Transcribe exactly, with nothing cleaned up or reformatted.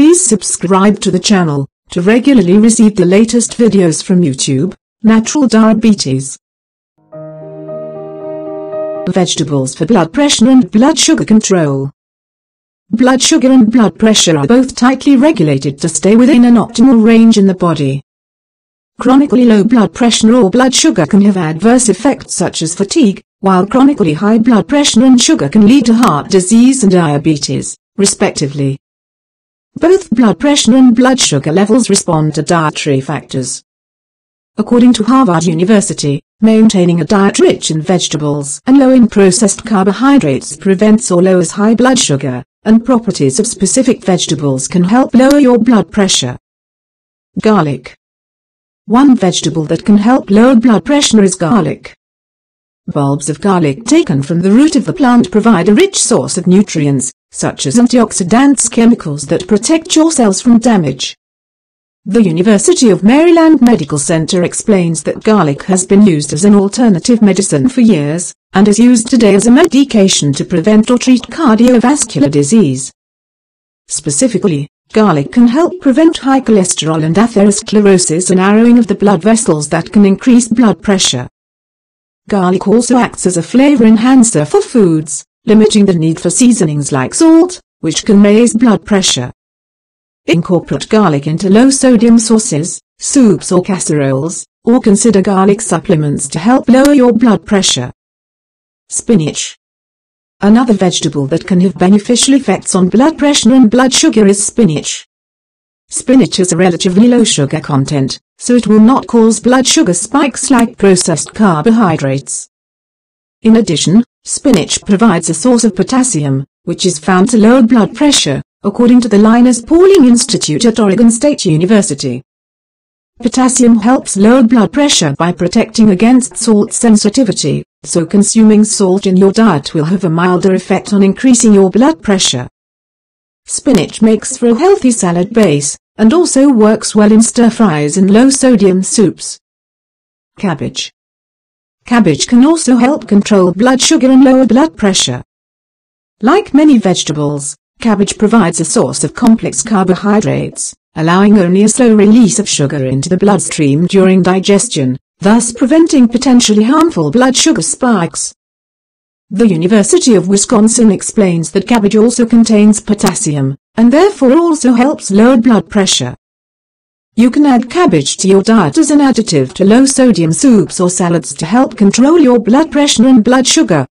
Please subscribe to the channel to regularly receive the latest videos from YouTube, Natural Diabetes. Vegetables for blood pressure and blood sugar control. Blood sugar and blood pressure are both tightly regulated to stay within an optimal range in the body. Chronically low blood pressure or blood sugar can have adverse effects such as fatigue, while chronically high blood pressure and sugar can lead to heart disease and diabetes, respectively. Both blood pressure and blood sugar levels respond to dietary factors. According to Harvard University, maintaining a diet rich in vegetables and low in processed carbohydrates prevents or lowers high blood sugar, and properties of specific vegetables can help lower your blood pressure. Garlic. One vegetable that can help lower blood pressure is garlic. Bulbs of garlic taken from the root of the plant provide a rich source of nutrients, such as antioxidants, chemicals that protect your cells from damage. The University of Maryland Medical Center explains that garlic has been used as an alternative medicine for years, and is used today as a medication to prevent or treat cardiovascular disease. Specifically, garlic can help prevent high cholesterol and atherosclerosis, and narrowing of the blood vessels that can increase blood pressure. Garlic also acts as a flavor enhancer for foods, limiting the need for seasonings like salt, which can raise blood pressure. Incorporate garlic into low-sodium sauces, soups or casseroles, or consider garlic supplements to help lower your blood pressure. Spinach. Another vegetable that can have beneficial effects on blood pressure and blood sugar is spinach. Spinach has a relatively low sugar content, so it will not cause blood sugar spikes like processed carbohydrates. In addition, spinach provides a source of potassium, which is found to lower blood pressure, according to the Linus Pauling Institute at Oregon State University. Potassium helps lower blood pressure by protecting against salt sensitivity, so consuming salt in your diet will have a milder effect on increasing your blood pressure. Spinach makes for a healthy salad base, and also works well in stir-fries and low-sodium soups. Cabbage. Cabbage can also help control blood sugar and lower blood pressure. Like many vegetables, cabbage provides a source of complex carbohydrates, allowing only a slow release of sugar into the bloodstream during digestion, thus preventing potentially harmful blood sugar spikes. The University of Wisconsin explains that cabbage also contains potassium, and therefore also helps lower blood pressure. You can add cabbage to your diet as an additive to low-sodium soups or salads to help control your blood pressure and blood sugar,